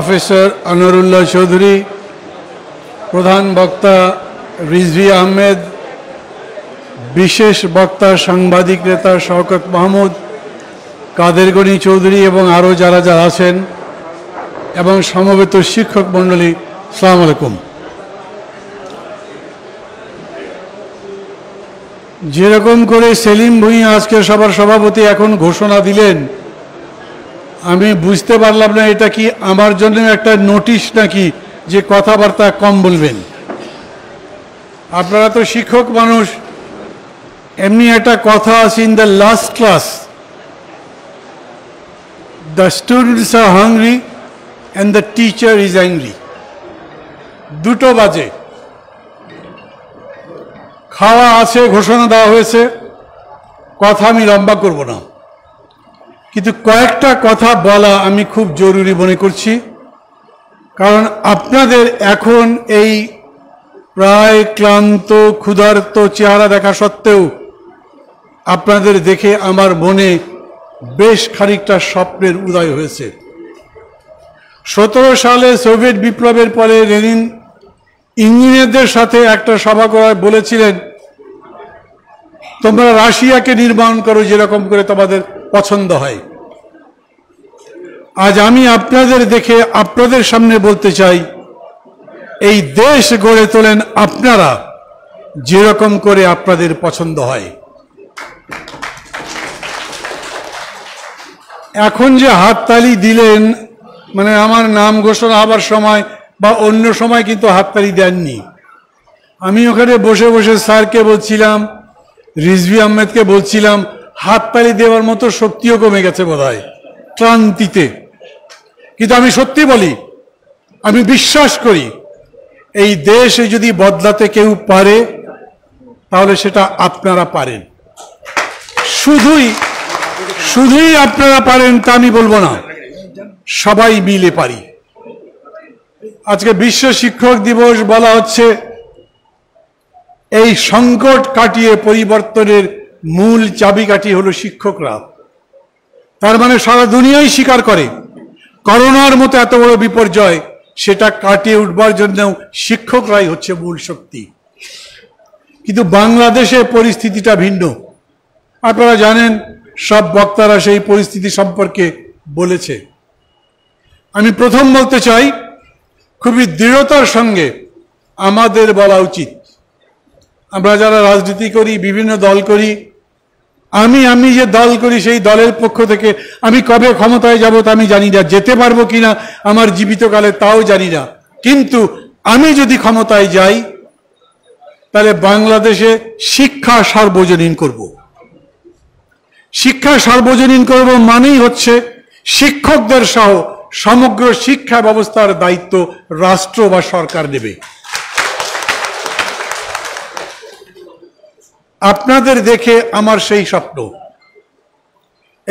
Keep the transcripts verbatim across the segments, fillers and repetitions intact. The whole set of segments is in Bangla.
प्रोफेसर अनरुल्ला चौधरी, प्रधान वक्ता रिजवी अहमद, विशेष वक्ता सांबादिक नेता शौकत महमूद, कादेर गनी चौधरी एवं आरो जारा जारा आछेन एवं समवेत शिक्षक मंडली, अस्सलामु आलैकुम। जे रकम करे सेलिम भुइया आजके सभार सभापति एखन घोषणा दिलेन, आमी बुझते पारलाम ना एटा कि आमार जन्य एकटा नोटिस नाकि जे कथाबार्ता कम बोलबेन। आपनारा तो शिक्षक मानुष, एमनि एकटा कथा आछे in the last class the students are hungry and the teacher is angry. दुटो बाजे खावा आछे घोषणा देওয়া হয়েছে, कथा आमी लम्बा करब ना, किन्तु कयेकटा कथा बला आमी खूब जरूरी मने करछि, कारण आपनादेर एखोन एई प्राय क्लान्त क्षुधार्त चेहरा देखा सत्त्वेও आपनादेर देखे आमार मने बेश खानिकटा स्वप्नेर उदय हयेছে। सतरो साले सोभियेत विप्लबेर परे लेनिन इंजिनियारदेर साथे एकटा सभा कराय़ बोलेछिलेन, तोमरा राशियाके निर्माण करो जेरकम करे तोमादेर पसंद है। आज आमी आपनादेर देखे आपनादेर सामने बोलते चाई, एई देश गड़े तोलेन आपनारा जेरकम करे आपनादेर पसंद है। एखन जे हातताली दिलेन, माने आमार नाम घोषणा हबार समय बा अन्य समय किन्तु हातताली देननि। आमी ओखाने बसे बसे सारके बोलछिलाम, रिजवी आहमेदके बोलछिलाम, हातताली देवार मतो शक्तिओ कमे गेछे बोधहय क्लांतिते। किन्तु आमी सत्यि बलि, आमी विश्वास करि एई देश यदि बदलाते केउ पारे ताहले सेटा आपनारा पारेन। शुधुई शुधुई आपनारा पारेन ता आमी बोलबो ना, सबाई मिले पारी। आज के विश्व शिक्षक दिवस बला हच्छे एई संकट काटिये परिवर्तनेर मूल चाबिकाठी हलो शिक्षकरा। तार माने सारा दुनियाई स्वीकार करे करोनार मतो एत बड़ विपर्यय सेटा काटिये उठबार जन्य शिक्षकराई हच्छे मूल शक्ति। किन्तु बांग्लादेशे परिस्थितिटा भिन्न, आपनारा जानेन, सब वक्तारा सेई परिस्थिति सम्पर्के बोलेछे। आमी प्रथम बोलते चाई, खूबी दृढ़तार संगे आमादेर बला उचित, आमरा जारा राजनीति करी, विभिन्न दल करी, आमी आमी जे दल करी सेई दलेर पक्ष थेके आमी कबे क्षमताय जाब ता आमी जानि ना, जेते पारबो किना आमार जीवितकाले ताओ जानि ना, किन्तु आमी यदि क्षमताय जाई ताहले बांग्लादेशे शिक्षा सार्वजनीन करब। शिक्षा सार्वजनीन करब मानेई हच्छे शिक्षकदेर सह समग्र शिक्षा व्यवस्थार दायित्व राष्ट्र व सरकार नेबे। आपनादेर देखे आमार सेई स्वप्न,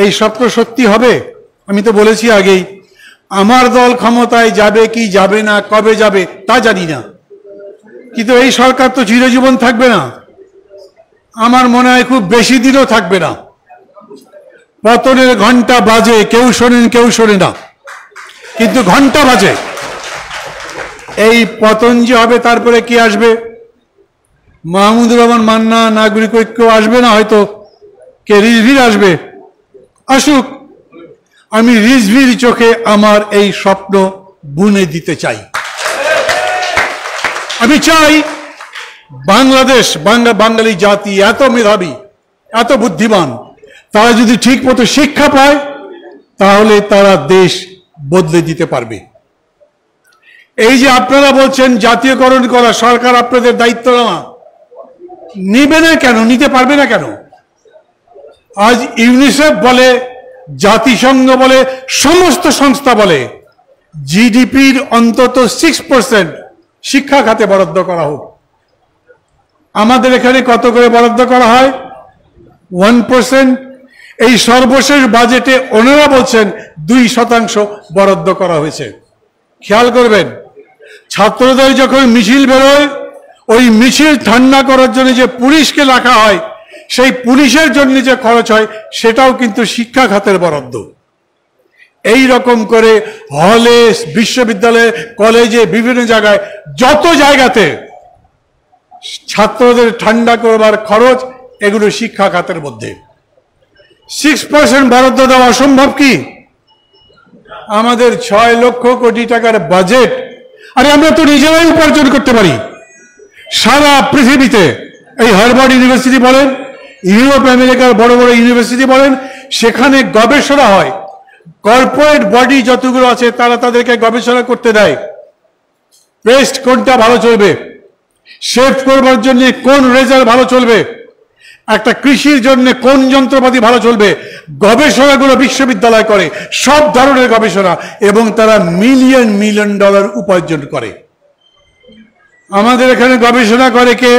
एई स्वप्न सत्यि हबे। आमी तो बोलेछि आगेई, आमार दल क्षमताय जाबे कि जाबे ना, कबे जाबे ता जानि ना, किन्तु एई सरकार तो चिरजीवन थाकबे ना, आमार मने हय खूब बेशी दिनও थाकबे ना। पतनेर घंटा बाजे, केउ शोनेन केउ शोने ना, किन्तु घंटा बाजे। एई पतन जे हबे तारपरे कि आसबे? মাহমুদুর রহমান মান্না, নাগরিক ঐক্য আসবে না, হয়তো কে রিজভির আসবে, আসুক। আমি রিজভির চোখে আমার এই স্বপ্ন বুনে দিতে চাই। আমি চাই বাংলাদেশ, বাংলা বাঙালি জাতি এত মেধাবী, এত বুদ্ধিমান, তারা যদি ঠিক মতো শিক্ষা পায় তাহলে তারা দেশ বদলে দিতে পারবে। এই যে আপনারা বলছেন জাতীয়করণ করা, সরকার আপনাদের দায়িত্ব না নিবে না কেন, নিতে পারবে না কেন? আজ ইউনিসেফ বলে, জাতিসংঘ বলে, সমস্ত সংস্থা বলে জিডিপির অন্তত সিক্স পার্সেন্ট শিক্ষা খাতে বরাদ্দ করা হোক। আমাদের এখানে কত করে বরাদ্দ করা হয়? One percent. এই সর্বশেষ বাজেটে ওনারা বলছেন দুই শতাংশ বরাদ্দ করা হয়েছে। খেয়াল করবেন, ছাত্রদের যখন মিছিল বেরোয়, ওই মিছিল ঠান্ডা করার জন্য যে পুলিশকে রাখা হয়, সেই পুলিশের জন্য যে খরচ হয় সেটাও কিন্তু শিক্ষা খাতের বরাদ্দ। এই রকম করে হলে বিশ্ববিদ্যালয়ে কলেজে বিভিন্ন জায়গায় যত জায়গাতে ছাত্রদের ঠান্ডা করবার খরচ এগুলো শিক্ষা খাতের মধ্যে। সিক্স পার্সেন্ট বরাদ্দ দেওয়া অসম্ভব কি? আমাদের ছয় লক্ষ কোটি টাকার বাজেট, আরে আমরা তো নিজেরাই উপার্জন করতে পারি। সারা পৃথিবীতে এই হার্ভার্ড ইউনিভার্সিটি বলেন, ইউরোপ আমেরিকার বড় বড় ইউনিভার্সিটি বলেন, সেখানে গবেষণা হয়। কর্পোরেট বডি যতগুলো আছে তারা তাদেরকে গবেষণা করতে দেয়, পেস্ট কোনটা ভালো চলবে, শেভ করবার জন্য কোন রেজার ভালো চলবে, একটা কৃষির জন্য কোন যন্ত্রপাতি ভালো চলবে, গবেষণাগুলো বিশ্ববিদ্যালয় করে, সব ধরনের গবেষণা, এবং তারা মিলিয়ন মিলিয়ন ডলার উপার্জন করে। আমাদের এখানে গবেষণা করে কে?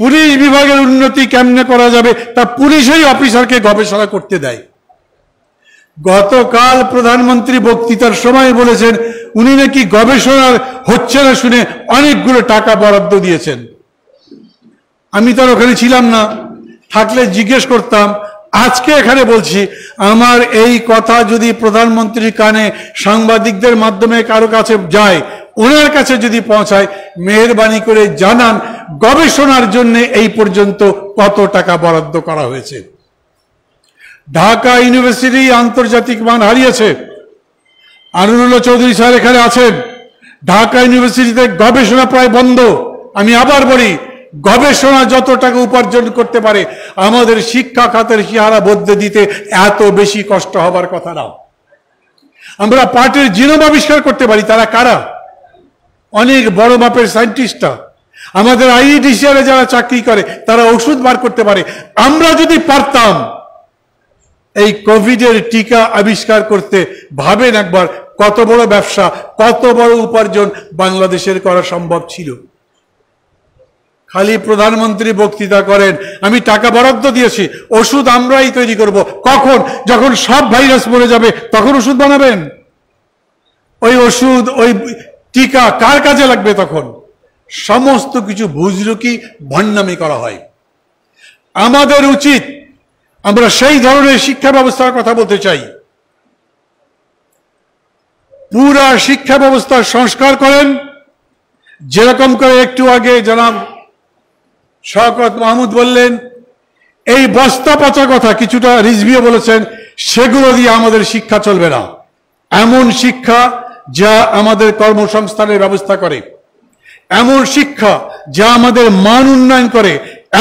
পুলিশ বিভাগের উন্নতি কেমনে করা যাবে তা পুলিশেরই অফিসারকে গবেষণা করতে দেয়। গতকাল প্রধানমন্ত্রী বক্তৃতার সময় বলেছেন উনি নাকি গবেষণার হচ্ছে না শুনে অনেকগুলো টাকা বরাদ্দ দিয়েছেন। আমি তার ওখানে ছিলাম না, থাকলে জিজ্ঞেস করতাম। আজকে এখানে বলছি, আমার এই কথা যদি প্রধানমন্ত্রীর কানে সাংবাদিকদের মাধ্যমে কারো কাছে যায়, ওনার কাছে যদি পৌঁছায়, মেহরবানি করে জানান গবেষণার জন্য এই পর্যন্ত কত টাকা বরাদ্দ করা হয়েছে। ঢাকা ইউনিভার্সিটি আন্তর্জাতিক মান হারিয়েছে। আনোয়ারুল্লাহ চৌধুরী স্যার এখানে আছেন। ঢাকা ইউনিভার্সিটিতে গবেষণা প্রায় বন্ধ। আমি আবার বলি, গবেষণা যত টাকা উপার্জন করতে পারে, আমাদের শিক্ষা খাতের চেহারা বদলে দিতে এত বেশি কষ্ট হবার কথা না। আমরা পাটের জিনোম আবিষ্কার করতে পারি, তারা কারা? অনেক বড় মাপের সায়েন্টিস্টরা। আমাদের আইইডিসিআরে যারা চাকরি করে তারা ওষুধ বার করতে পারে। আমরা যদি পারতাম এই কোভিডের টিকা আবিষ্কার করতে, ভাবেন একবার কত বড় ব্যবসা, কত বড় উপার্জন বাংলাদেশের করা সম্ভব ছিল। খালি প্রধানমন্ত্রী বক্তৃতা করেন, আমি টাকা বরাদ্দ দিয়েছি, ওষুধ আমরাই তৈরি করব। কখন? যখন সব ভাইরাস মরে যাবে তখন ওষুধ বানাবেন। ওই ওষুধ, ওই টিকা কার কাজে লাগবে তখন? সমস্ত কিছু বুজরুকি, ভণ্ডামি করা হয়। আমাদের উচিত, আমরা সেই ধরনের শিক্ষা ব্যবস্থার কথা বলতে চাই। পুরা শিক্ষা ব্যবস্থার সংস্কার করেন, যেরকম করে একটু আগে জনাব শওকত মাহমুদ বললেন। এই বস্তা পচা কথা কিছুটা রিজভিও বলেছেন, সেগুলো দিয়ে আমাদের শিক্ষা চলবে না। এমন শিক্ষা যা আমাদের কর্মসংস্থানের ব্যবস্থা করে, এমন শিক্ষা যা আমাদের মান উন্নয়ন করে,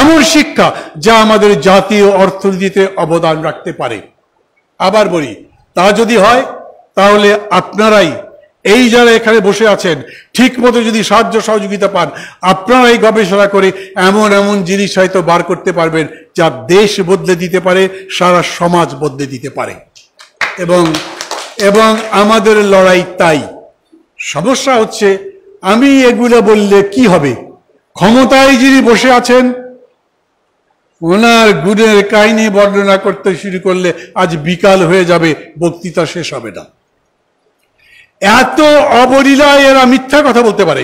এমন শিক্ষা যা আমাদের জাতীয় অর্থনীতিতে অবদান রাখতে পারে। আবার বলি, তা যদি হয় তাহলে আপনারাই, এই যারা এখানে বসে আছেন, ঠিক মতো যদি সাহায্য সহযোগিতা পান, আপনারাই গবেষণা করে এমন এমন জিনিস হয়তো বার করতে পারবেন যা দেশ বদলে দিতে পারে, সারা সমাজ বদলে দিতে পারে। এবং এবং আমাদের লড়াই তাই। সমস্যা হচ্ছে, আমি এগুলো বললে কি হবে? ক্ষমতায় যিনি বসে আছেন ওনার গুণের কাহিনী বর্ণনা করতে শুরু করলে আজ বিকাল হয়ে যাবে, বক্তৃতা শেষ হবে না। এত অবলীলায় এরা মিথ্যা কথা বলতে পারে,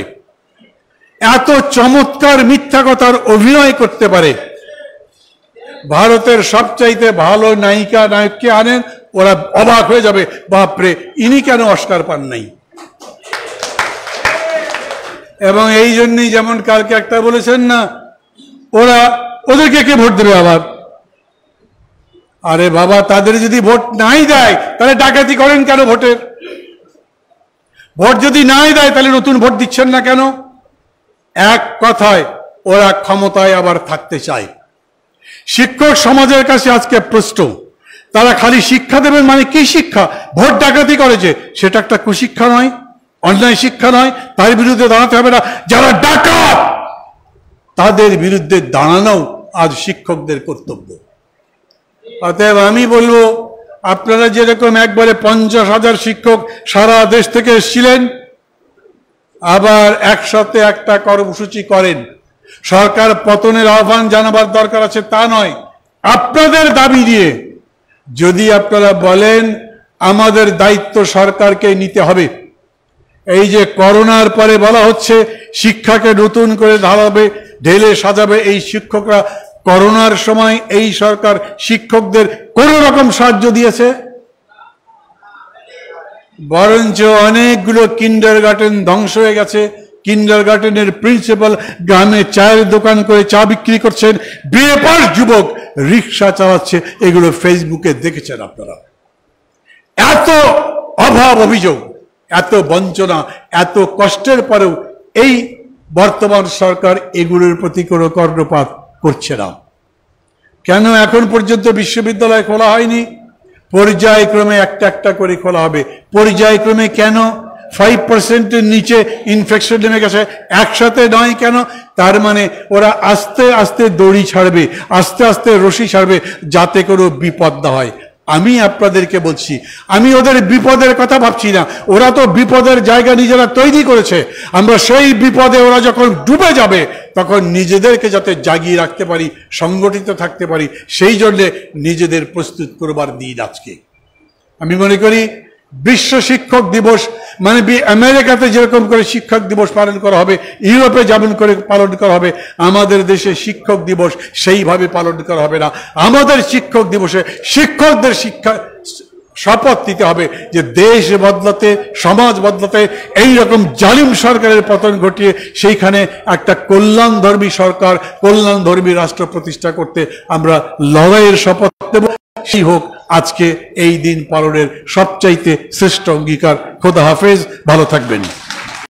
এত চমৎকার মিথ্যা কথার অভিনয় করতে পারে। ভারতের সবচাইতে ভালো নায়িকা নায়ককে আনেন, ওরা অবাক হয়ে যাবে, বাপরে ইনি কেন অস্কার পান নাই। এবং এই জন্যই, যেমন কালকে একটা বলেছেন না, ওরা ওদেরকে কে ভোট দেবে আবার? আরে বাবা, তাদের যদি ভোট নাই দেয় তাহলে ডাকাতি করেন কেন ভোটের? ভোট যদি নাই দেয় তাহলে নতুন ভোট দিচ্ছেন না কেন? এক কথায় ওরা ক্ষমতায় আবার থাকতে চায়। শিক্ষক সমাজের কাছে আজকে প্রশ্ন, তারা খালি শিক্ষা দেবেন মানে কি শিক্ষা? ভোট ডাকাতি করেছে, সেটা একটা কুশিক্ষা নয়, অন্যায় শিক্ষা নয়, তার বিরুদ্ধে দাঁড়াতে হবে না। যারা ডাকাত তাদের বিরুদ্ধে দাঁড়ানো আজ শিক্ষকদের কর্তব্য। অতএব আমি বলবো, আপনারা যেরকম একবারে পঞ্চাশ হাজার শিক্ষক সারা দেশ থেকে এসেছিলেন, আবার একসাথে একটা কর্মসূচি করেন। সরকার পতনের আহ্বান জানাবার দরকার আছে তা নয়, আপনাদের দাবি নিয়ে যদি আপনারা বলেন আমাদের দায়িত্ব সরকারকে নিতে হবে। এই যে করোনার পরে বলা হচ্ছে শিক্ষাকে নতুন করে ঢালাবে, ঢেলে সাজাবে এই শিক্ষকরা, করোনার সময় এই সরকার শিক্ষকদের কোন রকম সাহায্য দিয়েছে? बरंच अनेकगुलो किंडारगार्टेन ध्वंस हो गए। किंडारगार्टेनेर प्रिंसिपाल ग्रामे चायेर दोकान करे चा बिक्री करछेन, बेपार युवक रिक्शा चालाच्छे, एगुलो फेसबुके देखेछेन आपनारा। एत अभाव अभियोग, एत वंचना, एत कष्टेर परेओ एई बर्तमान सरकार एगुलोर प्रति कोनो कर्णपात करछे ना। केन एखन पर्यन्त विश्वविद्यालय खोला हयनि? पर्यायक्रमे एकटा एकटा करे खोला होबे। पर्यायक्रमे केन फाइव परसेंट नीचे इनफेक्शन नेमे गेछे एकसाथे नय केन? तार माने ओरा आस्ते आस्ते दड़ी छाड़बे, आस्ते आस्ते रशि छाड़बे, जाते कोनो विपद ना हय। आमी आपनादेरके बोलছি, आमी ओদের विपदेर कथा भाबছি ना, ओरा तो विपदेर जायगा निजेरा तैरी करेছে। आमरा सेई विपदे ओरा যখন डुबे যাবে তখন নিজেদেরকে যাতে জাগিয়ে রাখতে পারি, সংগঠিত থাকতে পারি, সেই জন্য নিজেদের প্রস্তুত করবার দিন আজকে। আমি মনে করি বিশ্ব শিক্ষক দিবস মানে আমেরিকাতে যেরকম করে শিক্ষক দিবস পালন করা হবে, ইউরোপে যেমন করে পালন করা হবে, আমাদের দেশে শিক্ষক দিবস সেইভাবে পালন করা হবে না। আমাদের শিক্ষক দিবসে শিক্ষকদের শিক্ষা শপথ নিতে হবে যে দেশ বদলাতে, সমাজ বদলাতে, এই রকম জালিম সরকারের পতন ঘটিয়ে সেইখানে একটা কল্যাণধর্মী সরকার, কল্যাণধর্মী রাষ্ট্র প্রতিষ্ঠা করতে আমরা লড়াইয়ের শপথ নেব। সেই হোক আজকে এই দিন পালনের সবচাইতে শ্রেষ্ঠ অঙ্গীকার। খোদা হাফেজ, ভালো থাকবেন।